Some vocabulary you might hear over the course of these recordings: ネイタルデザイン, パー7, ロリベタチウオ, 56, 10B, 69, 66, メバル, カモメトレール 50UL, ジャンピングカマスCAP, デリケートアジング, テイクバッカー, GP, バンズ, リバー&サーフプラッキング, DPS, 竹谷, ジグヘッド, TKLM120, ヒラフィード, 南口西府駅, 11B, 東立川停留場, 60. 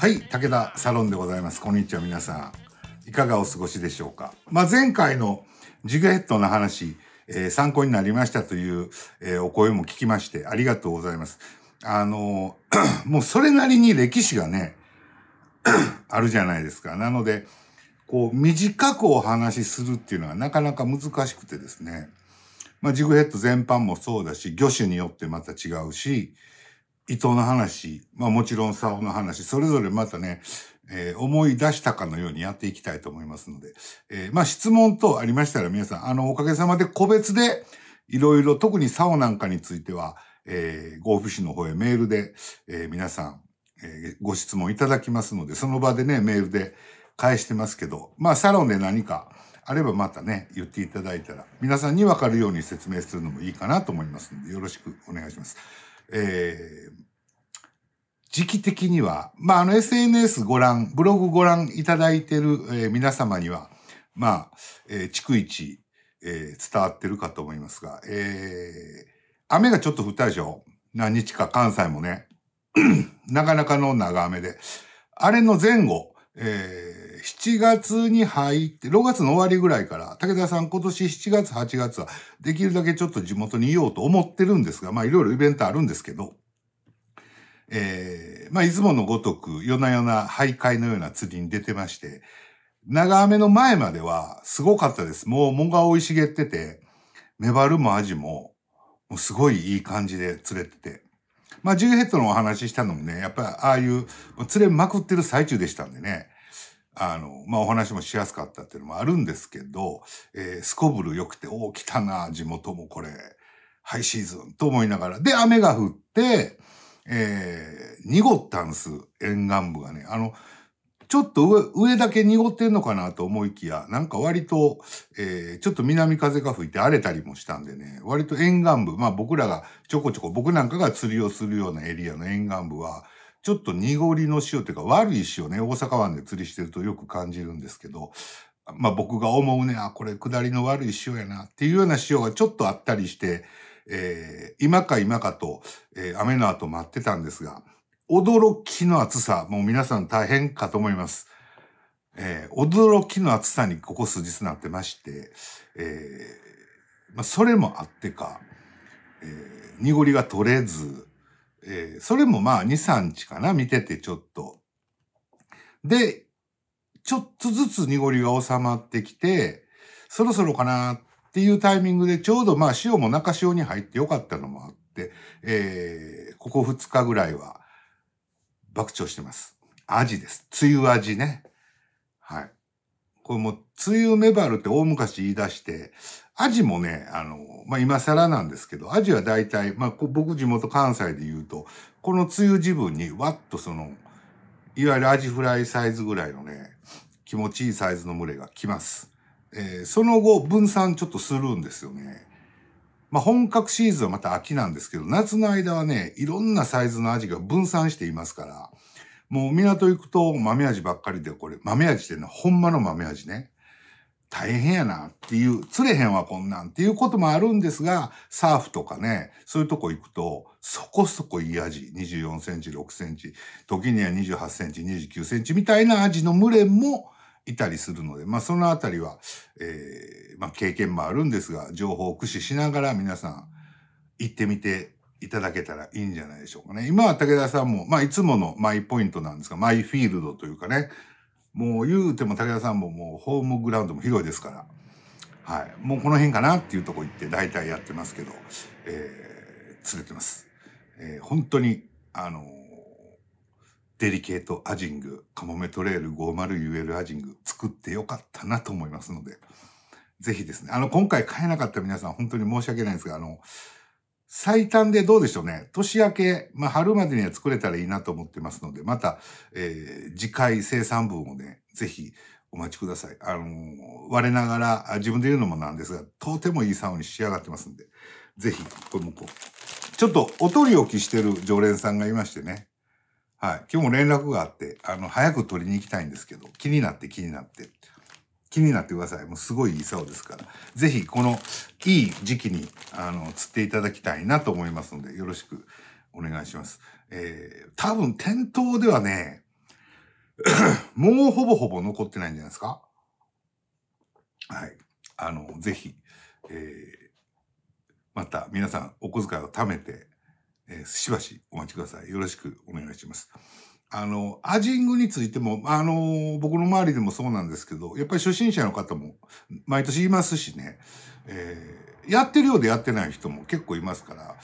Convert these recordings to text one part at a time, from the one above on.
はい、武田サロンでございます。こんにちは、皆さん。いかがお過ごしでしょうか。前回のジグヘッドの話、参考になりましたという、お声も聞きまして、ありがとうございます。もうそれなりに歴史がね、あるじゃないですか。なので、こう、短くお話しするっていうのはなかなか難しくてですね。ジグヘッド全般もそうだし、魚種によってまた違うし、糸の話、もちろん竿の話、それぞれまたね、思い出したかのようにやっていきたいと思いますので、質問等ありましたら皆さん、おかげさまで個別で、いろいろ、特に竿なんかについては、合府市の方へメールで、皆さん、ご質問いただきますので、その場でね、メールで返してますけど、サロンで何かあればまたね、言っていただいたら、皆さんにわかるように説明するのもいいかなと思いますので、よろしくお願いします。時期的には、SNS ご覧、ブログご覧いただいている、皆様には、逐一、伝わってるかと思いますが、雨がちょっと降ったでしょ？何日か関西もね、なかなかの長雨で、あれの前後、7月に入って、6月の終わりぐらいから、武田さん今年7月、8月は、できるだけちょっと地元にいようと思ってるんですが、いろいろイベントあるんですけど、いつものごとく、夜な夜な徘徊のような釣りに出てまして、長雨の前まではすごかったです。もう、藻が生い茂ってて、メバルもアジも、すごいいい感じで釣れてて。ジグヘッドのお話ししたのもね、やっぱりああいう釣れまくってる最中でしたんでね、お話もしやすかったっていうのもあるんですけど、すこぶる良くて、来たな、地元もこれ、ハイシーズンと思いながら。で、雨が降って、濁ったんです、沿岸部がね。ちょっと上だけ濁ってんのかなと思いきや、なんか割と、ちょっと南風が吹いて荒れたりもしたんでね、割と沿岸部、僕らがちょこちょこ、僕なんかが釣りをするようなエリアの沿岸部は、ちょっと濁りの潮というか悪い潮ね、大阪湾で釣りしてるとよく感じるんですけど、僕が思うね、これ下りの悪い潮やなっていうような潮がちょっとあったりして、今かと、雨の後待ってたんですが、驚きの暑さ。もう皆さん大変かと思います。驚きの暑さにここ数日なってまして、それもあってか、濁りが取れず、それも2、3日かな、見ててちょっと。で、ちょっとずつ濁りが収まってきて、そろそろかなっていうタイミングで、ちょうど潮も中潮に入ってよかったのもあって、ここ2日ぐらいは、爆釣してます。アジです。梅雨アジね。はい。これもう、梅雨メバルって大昔言い出して、アジもね、今更なんですけど、アジは大体、僕地元関西で言うと、この梅雨時分に、わっといわゆるアジフライサイズぐらいのね、気持ちいいサイズの群れが来ます。その後、分散ちょっとするんですよね。本格シーズンはまた秋なんですけど、夏の間はね、いろんなサイズのアジが分散していますから、もう港行くと豆アジばっかりで、これ、豆アジってのはほんまの豆アジね。大変やなっていう、釣れへんわこんなんっていうこともあるんですが、サーフとかね、そういうとこ行くと、そこそこいいアジ、24センチ、6センチ、時には28センチ、29センチみたいなアジの群れも、いたりするので、そのあたりは、経験もあるんですが、情報を駆使しながら皆さん行ってみていただけたらいいんじゃないでしょうかね。今は武田さんも、いつものマイポイントなんですが、マイフィールドというかね、もう言うても武田さんももうホームグラウンドも広いですから、はい、もうこの辺かなっていうとこ行って大体やってますけど、釣れてます。本当に、デリケートアジング、カモメトレール 50UL アジング作ってよかったなと思いますので、ぜひですね、今回買えなかった皆さん本当に申し訳ないんですが、最短でどうでしょうね、年明け、春までには作れたらいいなと思ってますので、また、次回生産分をね、ぜひお待ちください。我ながら、自分で言うのもなんですが、とてもいい竿に仕上がってますんで、ぜひ、これもこう、ちょっとお取り置きしてる常連さんがいましてね、はい。今日も連絡があって、早く取りに行きたいんですけど、気になってください。もうすごいいい竿ですから。ぜひ、このいい時期に、釣っていただきたいなと思いますので、よろしくお願いします。多分、店頭ではね、もうほぼほぼ残ってないんじゃないですか。はい。ぜひ、また皆さんお小遣いを貯めて、しばしお待ちください。よろしくお願いします。アジングについても、僕の周りでもそうなんですけど、やっぱり初心者の方も毎年いますしね、やってるようでやってない人も結構いますから、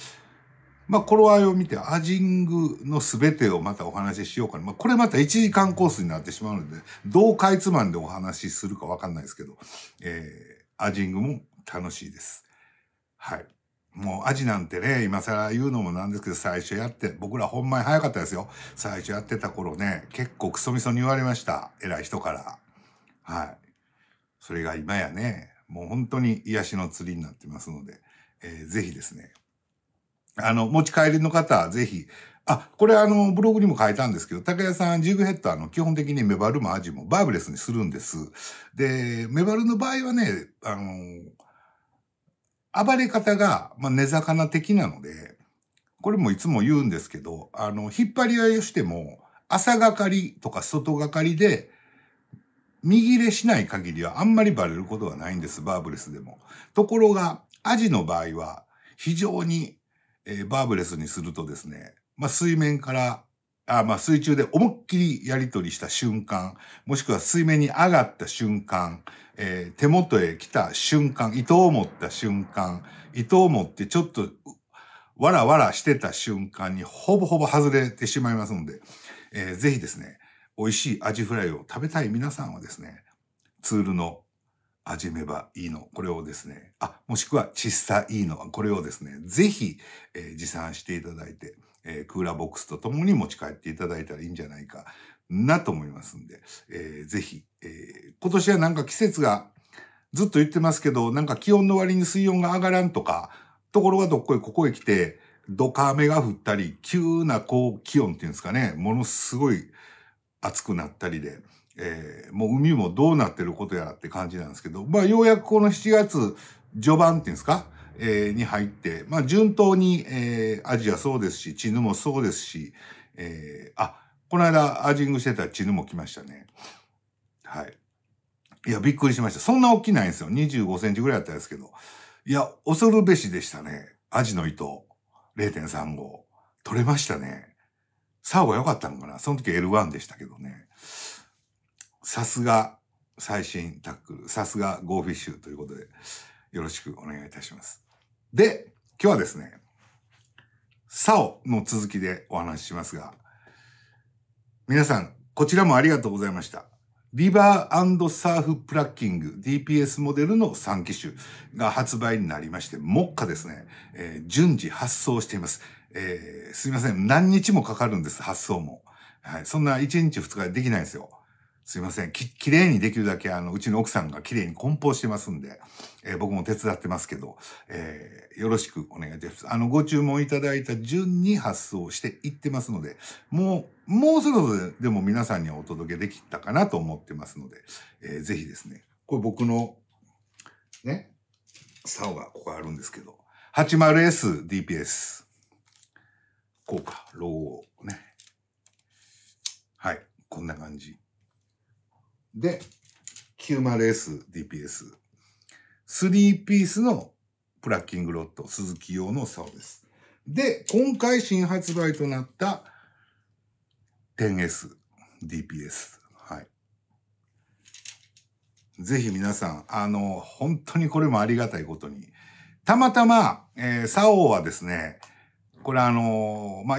まあ、頃合いを見てアジングの全てをまたお話ししようかな。まあ、これまた1時間コースになってしまうので、どうかいつまんでお話しするかわかんないですけど、アジングも楽しいです。はい。もうアジなんてね、今更言うのもなんですけど、最初やって、僕らほんまに早かったですよ。最初やってた頃ね、結構クソみそに言われました。偉い人から。はい。それが今やね、もう本当に癒しの釣りになってますので、ぜひですね、持ち帰りの方、ぜひ、これブログにも書いたんですけど、竹谷さん、ジグヘッド基本的にメバルもアジもバーブレスにするんです。で、メバルの場合はね、暴れ方が、まあ、根魚的なので、これもいつも言うんですけど、引っ張り合いをしても、朝がかりとか外がかりで、右切れしない限りはあんまりバレることはないんです、バーブレスでも。ところが、アジの場合は、非常に、バーブレスにするとですね、まあ、水面から、水中で思いっきりやり取りした瞬間、もしくは水面に上がった瞬間、手元へ来た瞬間、糸を持った瞬間、糸を持ってちょっとわらわらしてた瞬間にほぼほぼ外れてしまいますので、ぜひですね、美味しいアジフライを食べたい皆さんはですね、ツールの味めばいいの、これをですね、もしくはちっさいいの、これをですね、ぜひ、持参していただいて、クーラーボックスとともに持ち帰っていただいたらいいんじゃないかなと思いますんで、ぜひ、今年はなんか季節がずっと言ってますけど、なんか気温の割に水温が上がらんとか、ところがどっこいここへ来て、どか雨が降ったり、急な高気温っていうんですかね、ものすごい暑くなったりで、もう海もどうなってることやらって感じなんですけど、まあようやくこの7月序盤っていうんですか、に入って、まあ、順当に、アジはそうですし、チヌもそうですし、この間、アジングしてたチヌも来ましたね。はい。いや、びっくりしました。そんな大きないんですよ。25センチぐらいだったんですけど。いや、恐るべしでしたね。アジの糸、0.35。取れましたね。サーブが良かったのかな。その時 L1 でしたけどね。さすが、最新タックル。さすが、ゴーフィッシュということで、よろしくお願いいたします。で、今日はですね、竿の続きでお話ししますが、皆さん、こちらもありがとうございました。リバー&サーフプラッキング DPS モデルの3機種が発売になりまして、目下ですね、順次発送しています。すいません、何日もかかるんです、発送も。はい、そんな1日2日でできないんですよ。すいません。きれいにできるだけ、うちの奥さんがきれいに梱包してますんで、僕も手伝ってますけど、よろしくお願いいたします。ご注文いただいた順に発送していってますので、もうそろそろでも皆さんにお届けできたかなと思ってますので、ぜひですね、これ僕の、ね、竿がここあるんですけど、80S DPS。こうか、ロゴをね。はい、こんな感じ。で、90S DPS。3ピースのプラッキングロッド、スズキ用の竿です。で、今回新発売となった、10S DPS。はい。ぜひ皆さん、本当にこれもありがたいことに。たまたま、竿はですね、これ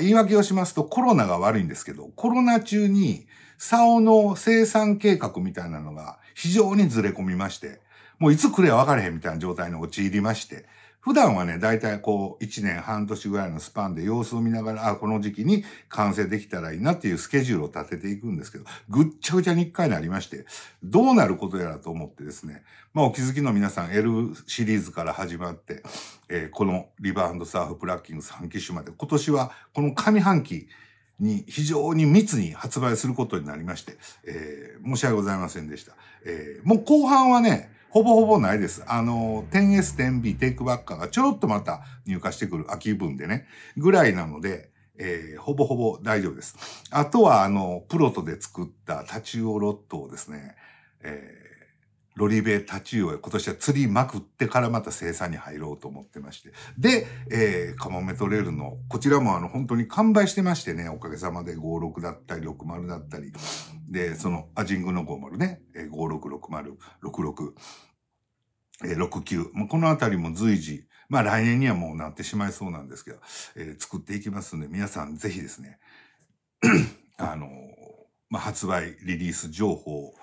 言い訳をしますとコロナが悪いんですけど、コロナ中に竿の生産計画みたいなのが非常にずれ込みまして、もういつ来れば分かれへんみたいな状態に陥りまして、普段はね、だいたいこう1年半年ぐらいのスパンで様子を見ながら、この時期に完成できたらいいなっていうスケジュールを立てていくんですけど、ぐっちゃぐちゃに1回になりまして、どうなることやらと思ってですね、まあお気づきの皆さん L シリーズから始まって、このリバー&サーフプラッキング3機種まで、今年はこの上半期に非常に密に発売することになりまして、申し訳ございませんでした。もう後半はね、ほぼほぼないです。10S、10B、テイクバッカーがちょろっとまた入荷してくる秋分でね、ぐらいなので、ほぼほぼ大丈夫です。あとは、プロトで作ったタチウオロットをですね、ロリベタチウオへ今年は釣りまくってからまた生産に入ろうと思ってまして。で、カモメトレールの、こちらも本当に完売してましてね、おかげさまで56だったり60だったり、で、そのアジングの50ね、56、60、66、69、もうこのあたりも随時、まあ来年にはもうなってしまいそうなんですけど、作っていきますんで、皆さんぜひですね、まあ、発売、リリース情報を、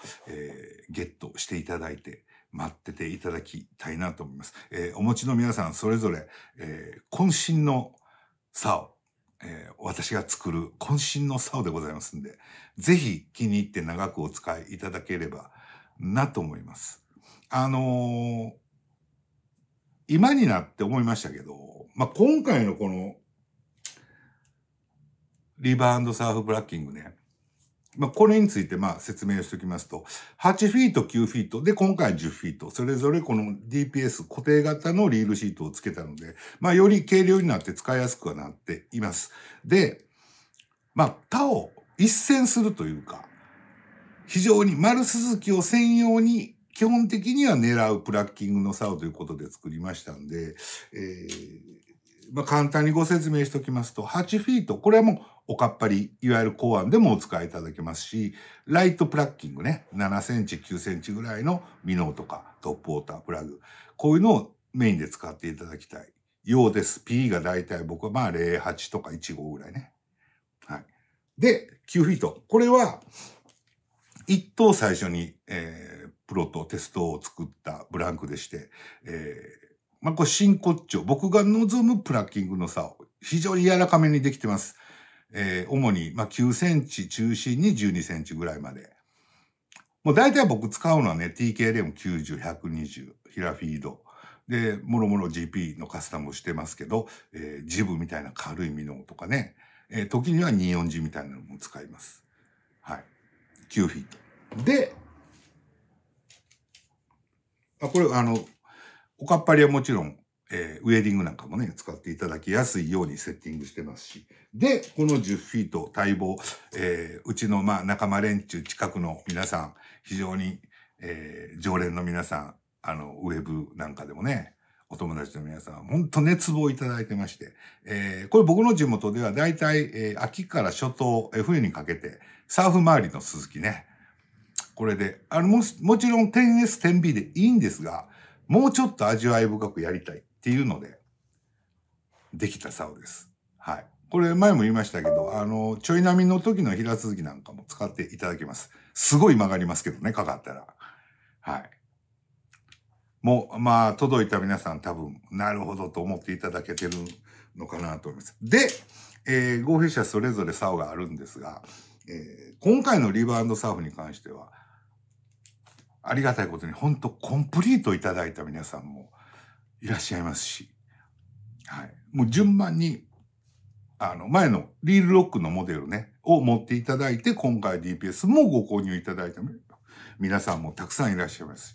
ゲットしていただいて、待ってていただきたいなと思います。お持ちの皆さんそれぞれ、渾身の竿を、私が作る渾身の竿でございますんで、ぜひ気に入って長くお使いいただければなと思います。今になって思いましたけど、まあ、今回のこの、リバー&サーフブラッキングね、まあ、これについてまあ説明をしておきますと、8フィート、9フィートで、今回10フィート、それぞれこの DPS 固定型のリールシートをつけたので、まあ、より軽量になって使いやすくはなっています。で、まあ、他を一閃するというか、非常に丸スズキを専用に、基本的には狙うブラッキングの竿ということで作りましたんで、まあ、簡単にご説明しておきますと、8フィート、これはもうおかっぱり、いわゆる公安でもお使いいただけますし、ライトブラッキングね、7センチ、9センチぐらいのミノーとかトップウォータープラグ、こういうのをメインで使っていただきたいようです。P がだいたい僕はまあ08とか15ぐらいね。はい。で、9フィート。これは、一等最初に、プロとテストを作ったブランクでして、まあ、これ真骨頂。僕が望むブラッキングの竿。非常に柔らかめにできてます。主に、まあ、9センチ中心に12センチぐらいまで。もう大体僕使うのはね、TKLM90、120、ヒラフィード。で、もろもろ GP のカスタムをしてますけど、ジブみたいな軽いミノーとかね、時には 240みたいなのも使います。はい。9フィート。で、これ、おかっぱりはもちろん、ウェディングなんかもね、使っていただきやすいようにセッティングしてますし。で、この10フィート、待望、うちの、まあ、仲間連中近くの皆さん、非常に、常連の皆さん、ウェブなんかでもね、お友達の皆さん、本当熱望いただいてまして、これ僕の地元では大体、秋から初冬、冬にかけて、サーフ周りのスズキね、これで、もちろん 10S、10B でいいんですが、もうちょっと味わい深くやりたいっていうので、できた竿です。はい。これ前も言いましたけど、ちょい波の時の平続きなんかも使っていただけます。すごい曲がりますけどね、かかったら。はい。もう、まあ、届いた皆さん多分、なるほどと思っていただけてるのかなと思います。で、合肥社それぞれ竿があるんですが、今回のリバー&サーフに関しては、ありがたいことに、本当コンプリートいただいた皆さんもいらっしゃいますし、はい。もう順番に、前のリールロックのモデルね、を持っていただいて、今回 DPS もご購入いただいた皆さんもたくさんいらっしゃいますし、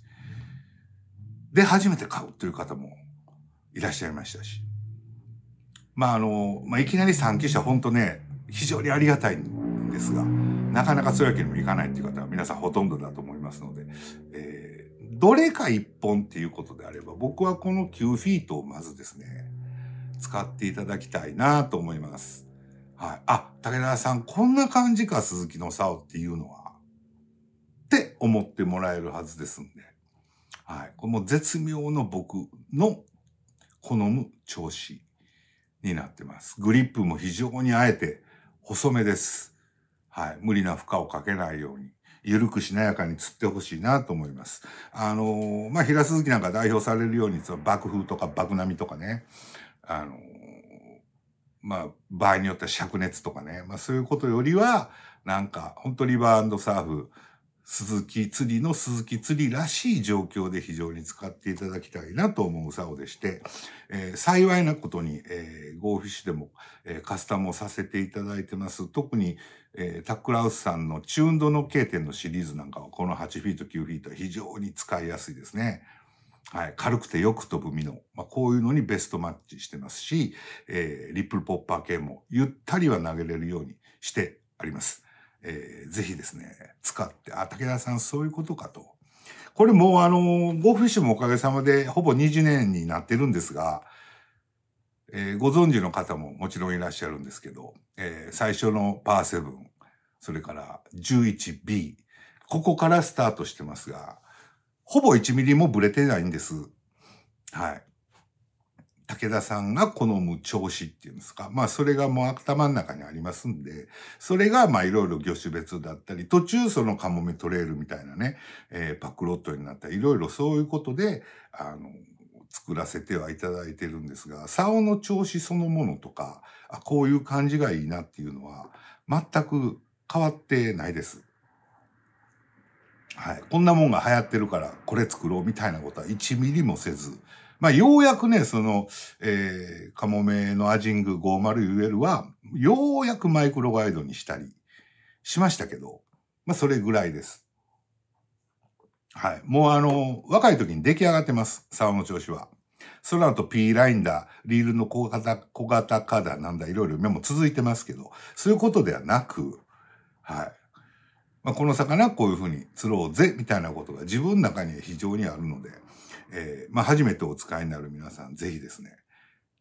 で、初めて買うという方もいらっしゃいましたし、まあ、まあ、いきなり3機種は本当ね、非常にありがたいんですが、なかなかそういうわけにもいかないっていう方は皆さんほとんどだと思いますので、どれか一本っていうことであれば、僕はこの9フィートをまずですね、使っていただきたいなと思います。はい。あ、竹田さん、こんな感じか、鈴木の竿っていうのは。って思ってもらえるはずですんで。はい。この絶妙の僕の好む調子になってます。グリップも非常にあえて細めです。はい。無理な負荷をかけないように、ゆるくしなやかに釣ってほしいなと思います。まあ、平鈴木なんか代表されるように、その爆風とか爆波とかね、まあ、場合によっては灼熱とかね、まあそういうことよりは、なんか、本当リバー&サーフ、鈴木釣りらしい状況で非常に使っていただきたいなと思う竿でして、幸いなことに、ゴーフィッシュでも、カスタムをさせていただいてます。特に、タックラウスさんのチューンドの K 点のシリーズなんかはこの8フィート、9フィートは非常に使いやすいですね。はい、軽くてよく飛ぶミノ、こういうのにベストマッチしてますし、リップルポッパー系もゆったりは投げれるようにしてあります。ぜひですね、使って、あ、武田さんそういうことかと。これもうゴーフィッシュもおかげさまでほぼ20年になってるんですが、ご存知の方ももちろんいらっしゃるんですけど、最初のパー7、それから11B、ここからスタートしてますが、ほぼ1ミリもブレてないんです。はい。武田さんが好む調子っていうんですか。それがもう頭の中にありますんで、それがいろいろ魚種別だったり、途中そのカモメトレールみたいなね、パックロットになったり、いろいろそういうことで、作らせてはいただいてるんですが、竿の調子そのものとか、こういう感じがいいなっていうのは、全く変わってないです。はい。こんなもんが流行ってるから、これ作ろうみたいなことは1ミリもせず、ようやくね、カモメのアジング 50UL は、ようやくマイクロガイドにしたりしましたけど、それぐらいです。はい。もう若い時に出来上がってます。竿の調子は。その後 P ラインだ、リールの小型化だ、なんだ、いろいろ今も続いてますけど、そういうことではなく、はい。この魚こういうふうに釣ろうぜ、みたいなことが自分の中に非常にあるので、初めてお使いになる皆さん、ぜひですね、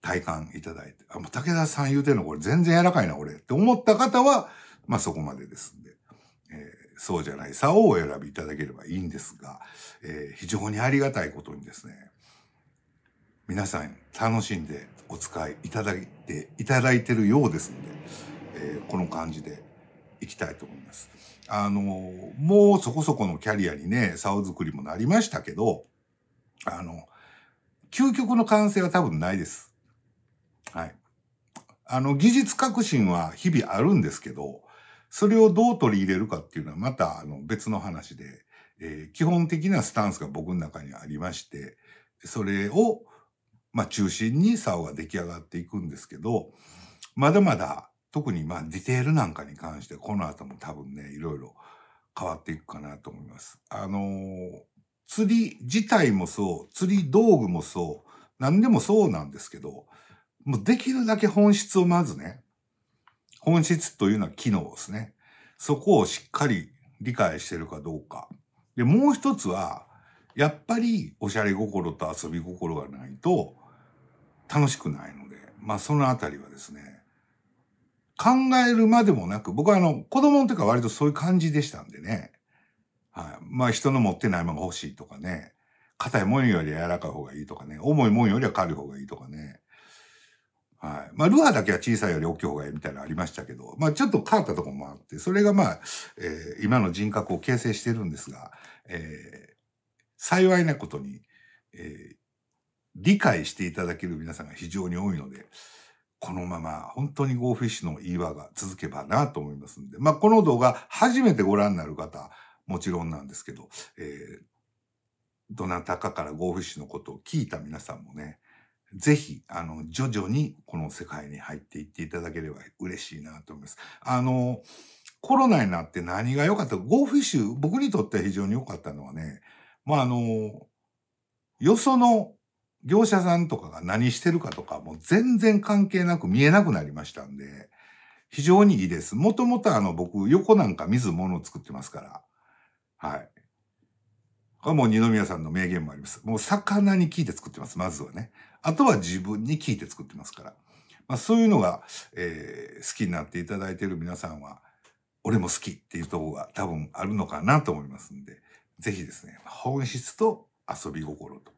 体感いただいて、もう武田さん言うてんのこれ全然柔らかいな、俺って思った方は、そこまでですんで、そうじゃない竿をお選びいただければいいんですが、非常にありがたいことにですね、皆さん楽しんでお使いいただいてるようですので、この感じでいきたいと思います。もうそこそこのキャリアにね、竿作りもなりましたけど、究極の完成は多分ないです。はい。技術革新は日々あるんですけど、それをどう取り入れるかっていうのはまた別の話で、基本的なスタンスが僕の中にありまして、それを、中心に竿が出来上がっていくんですけど、まだまだ、特にディテールなんかに関してこの後も多分ね、いろいろ変わっていくかなと思います。釣り自体もそう、釣り道具もそう、何でもそうなんですけど、もうできるだけ本質をまずね、本質というのは機能ですね。そこをしっかり理解してるかどうか。で、もう一つは、やっぱりおしゃれ心と遊び心がないと楽しくないので、そのあたりはですね、考えるまでもなく、僕は子供の時は割とそういう感じでしたんでね。はい。人の持ってないものが欲しいとかね。硬いもんより柔らかい方がいいとかね。重いもんよりは軽い方がいいとかね。はい。ルアーだけは小さいより大きい方がいいみたいなのありましたけど、ちょっと変わったところもあって、それが今の人格を形成してるんですが、幸いなことに、理解していただける皆さんが非常に多いので、このまま本当にゴーフィッシュの岩が続けばなと思いますんで。この動画初めてご覧になる方、もちろんなんですけど、どなたかからゴーフィッシュのことを聞いた皆さんもね、ぜひ、徐々にこの世界に入っていっていただければ嬉しいなと思います。コロナになって何が良かったか、ゴーフィッシュ、僕にとっては非常に良かったのはね、よその業者さんとかが何してるかとかも全然関係なく見えなくなりましたんで、非常にいいです。もともと僕、横なんか見ず物を作ってますから。はい。これもう二宮さんの名言もあります。もう魚に聞いて作ってます、まずはね。あとは自分に聞いて作ってますから。そういうのが、好きになっていただいている皆さんは、俺も好きっていうところが多分あるのかなと思いますんで、ぜひですね、本質と遊び心と。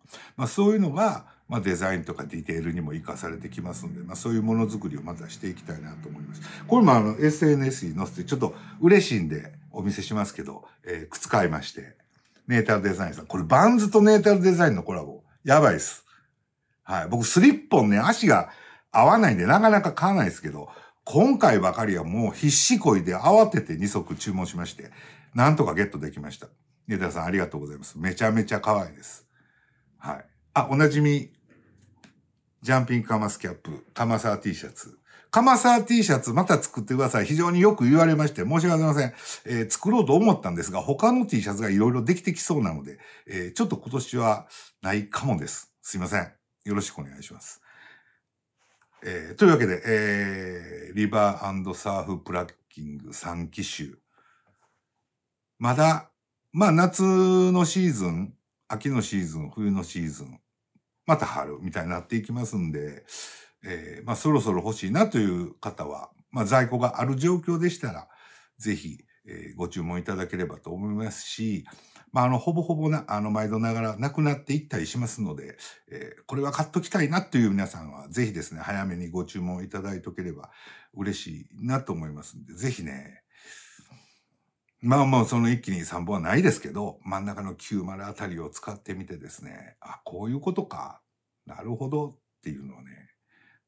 そういうのが、デザインとかディテールにも活かされてきますので、そういうものづくりをまたしていきたいなと思います。これもSNS に載せて、ちょっと嬉しいんでお見せしますけど、靴買いまして、ネイタルデザインさん。これバンズとネイタルデザインのコラボ。やばいっす。はい。僕スリッポンね、足が合わないんでなかなか買わないですけど、今回ばかりはもう必死こいで慌てて2足注文しまして、なんとかゲットできました。ネタさんありがとうございます。めちゃめちゃ可愛いです。はい。おなじみ、ジャンピングカマスキャップ、カマサー T シャツ。カマサー T シャツまた作ってください。非常によく言われまして、申し訳ありません。作ろうと思ったんですが、他の T シャツがいろいろできてきそうなので、ちょっと今年はないかもです。すいません。よろしくお願いします。というわけで、リバー&サーフプラッキング3機種。まだ、まあ夏のシーズン、秋のシーズン、冬のシーズン、また春みたいになっていきますんで、まあそろそろ欲しいなという方は、まあ在庫がある状況でしたら、ぜひ、ご注文いただければと思いますし、まあほぼほぼな、毎度ながらなくなっていったりしますので、これは買っときたいなという皆さんは、ぜひですね、早めにご注文いただいとければ嬉しいなと思いますんで、ぜひね、まあもうその一気に3本はないですけど、真ん中の90あたりを使ってみてですね、あ、こういうことか、なるほどっていうのをね、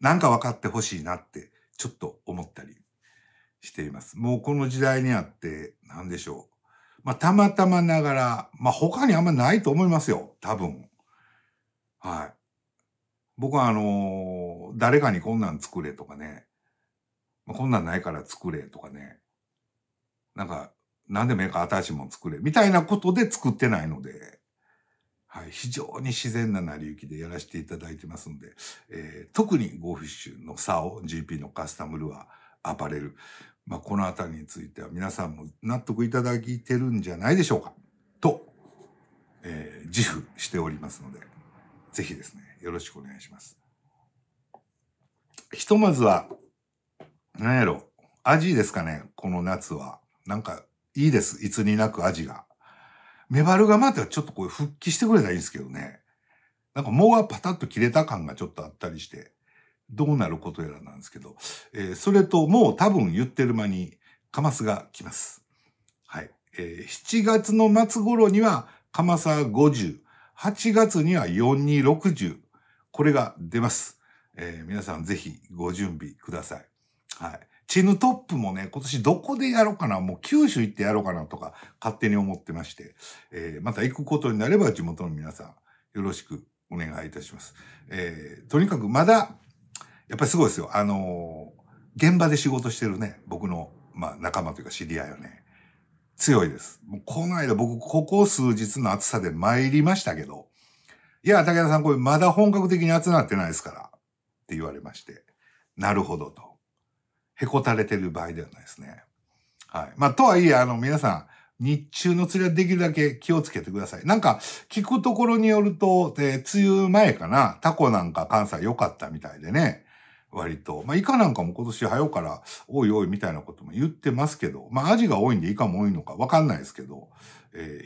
なんか分かってほしいなって、ちょっと思ったりしています。もうこの時代にあって、なんでしょう。まあ、たまたまながら、まあ、他にあんまないと思いますよ。多分。はい。僕は誰かにこんなん作れとかね。まあ、こんなんないから作れとかね。なんか、何でもいいから新しいもん作れ。みたいなことで作ってないので、はい。非常に自然な成り行きでやらせていただいてますんで、特にゴーフィッシュの竿、GP のカスタムルアー、アパレル。まあ、このあたりについては皆さんも納得いただいてるんじゃないでしょうかと、自負しておりますので、ぜひですね、よろしくお願いします。ひとまずは、何やろ、アジですかね、この夏は。なんか、いいです。いつになくアジが。メバルがまたちょっとこう復帰してくれたらいいんですけどね。なんか、もうはパタッと切れた感がちょっとあったりして。どうなることやらなんですけど、それともう多分言ってる間にカマスが来ます。はい。7月の末頃にはカマサ50、8月には4260、これが出ます。皆さんぜひご準備ください。はい。チヌトップもね、今年どこでやろうかな、もう九州行ってやろうかなとか勝手に思ってまして、また行くことになれば地元の皆さんよろしくお願いいたします。とにかくまだやっぱりすごいですよ。現場で仕事してるね、僕の、まあ、仲間というか知り合いはね、強いです。もうこの間僕、ここ数日の暑さで参りましたけど、いや、武田さん、これまだ本格的に暑くなってないですから、って言われまして、なるほどと。へこたれてる場合ではないですね。はい。まあ、とはいえ、皆さん、日中の釣りはできるだけ気をつけてください。なんか、聞くところによると、梅雨前かな、タコなんか関西良かったみたいでね、割と。まあ、イカなんかも今年早うから、おいおいみたいなことも言ってますけど、まあ、アジが多いんでイカも多いのかわかんないですけど、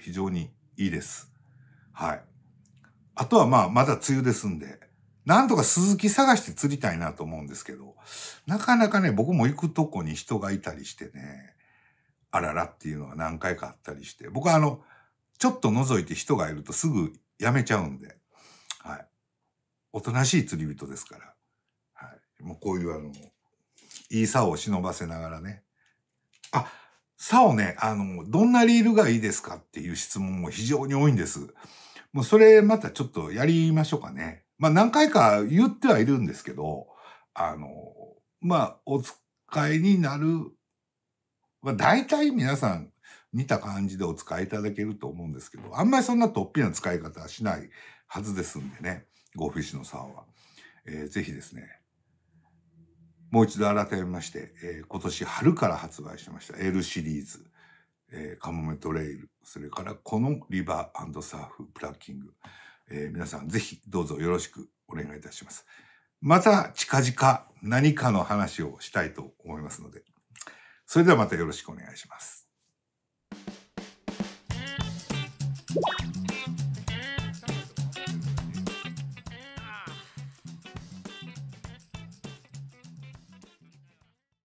非常にいいです。はい。あとはまあ、まだ梅雨ですんで、なんとか鈴木探して釣りたいなと思うんですけど、なかなかね、僕も行くとこに人がいたりしてね、あららっていうのが何回かあったりして、僕はちょっと覗いて人がいるとすぐやめちゃうんで、はい。おとなしい釣り人ですから。もうこういういい竿を忍ばせながらね。あ、竿ね、どんなリールがいいですかっていう質問も非常に多いんです。もうそれまたちょっとやりましょうかね。まあ何回か言ってはいるんですけど、まあお使いになる、まあ大体皆さん似た感じでお使いいただけると思うんですけど、あんまりそんな突飛な使い方はしないはずですんでね、ゴーフィッシュの竿は。ぜひですね、もう一度改めまして、今年春から発売しました L シリーズ、カモメトレイル、それからこのリバー&サーフプラッキング、皆さんぜひどうぞよろしくお願いいたします。また近々何かの話をしたいと思いますので、それではまたよろしくお願いします。